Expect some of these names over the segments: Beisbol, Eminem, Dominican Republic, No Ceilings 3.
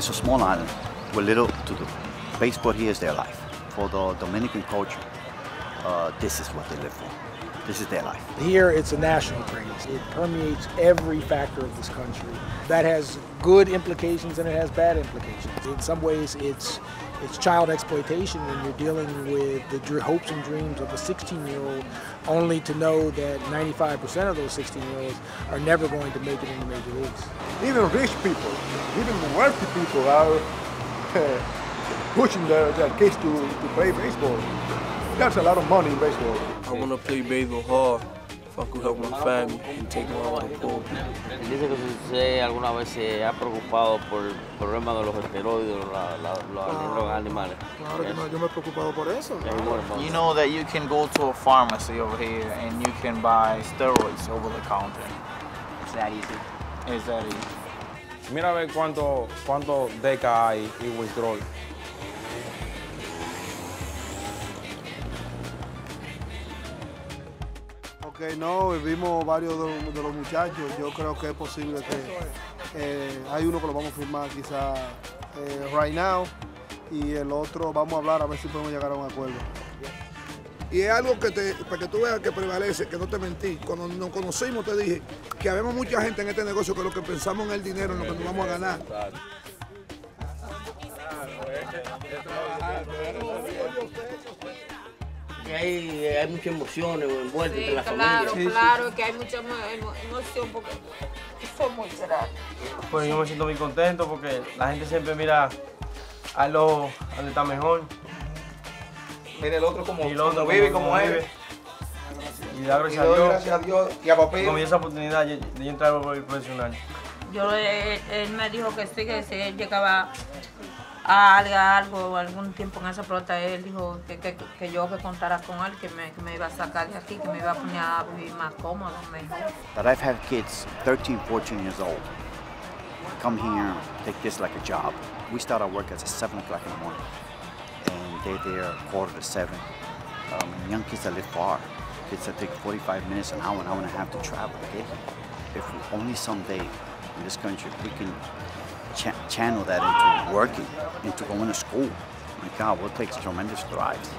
It's a small island with little to do. Baseball here is their life. For the Dominican culture, this is what they live for. This is their life. Here, it's a national craze. It permeates every factor of this country. That has good implications and it has bad implications. In some ways, it's child exploitation when you're dealing with the hopes and dreams of a 16-year-old, only to know that 95% of those 16-year-olds are never going to make it in the major leagues. Even rich people, even wealthy people are pushing their kids to play baseball. That's a lot of money in baseball. I want to play baseball hard. If I could help my family and take my life forward. Dice que si usted alguna vez se ha preocupado por el problema de los esteroides, los animales. Claro que no, yo me he preocupado por eso. You know that you can go to a pharmacy over here and you can buy steroids over the counter. It's that easy. It's that easy. Mira a ver cuánto deca hay y withdrawal. No, vimos varios de los muchachos. Yo creo que es posible que hay uno que lo vamos a firmar quizá right now y el otro vamos a hablar a ver si podemos llegar a un acuerdo. Y es algo que para que tú veas que prevalece, que no te mentí. Cuando nos conocimos te dije que habemos mucha gente en este negocio que lo que pensamos en el dinero, en lo que nos vamos a ganar. Hay muchas emociones envueltas en la familia. Sí, claro, que hay mucha emoción porque son muy cerrados. Pues yo me siento muy contento porque la gente siempre mira al ojo donde está mejor. Mira el otro como vive, como vive. Y da gracias a Dios y a papel. Con esa oportunidad de yo entrar a el profesional. Él me dijo que sí, que si él llegaba algún tiempo en esa pelota, él dijo que yo que contara con él, que me iba a sacar de aquí, que me iba a poner a vivir más cómodo, mejor. That I've had kids 13, 14 years old come here, take this like a job. We start our work at 7 o'clock in the morning and they're there 7:15. Young kids that live far, kids that take 45 minutes, an hour and a half to travel. Okay? If we only someday in this country we can channel that into working, into going to school. My God, what takes tremendous strides.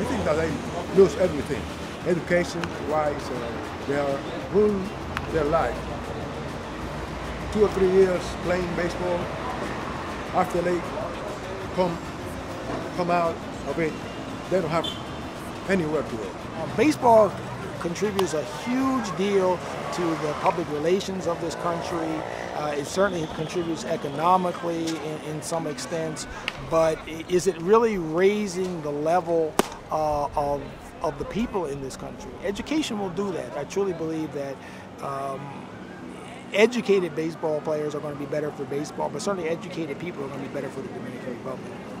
I think that they lose everything. Education-wise, they are ruining their life. 2 or 3 years playing baseball, after they come out of it, they don't have anywhere to go. Baseball contributes a huge deal to the public relations of this country. It certainly contributes economically in some extents, but is it really raising the level of the people in this country? Education will do that. I truly believe that educated baseball players are going to be better for baseball, but certainly educated people are going to be better for the Dominican Republic.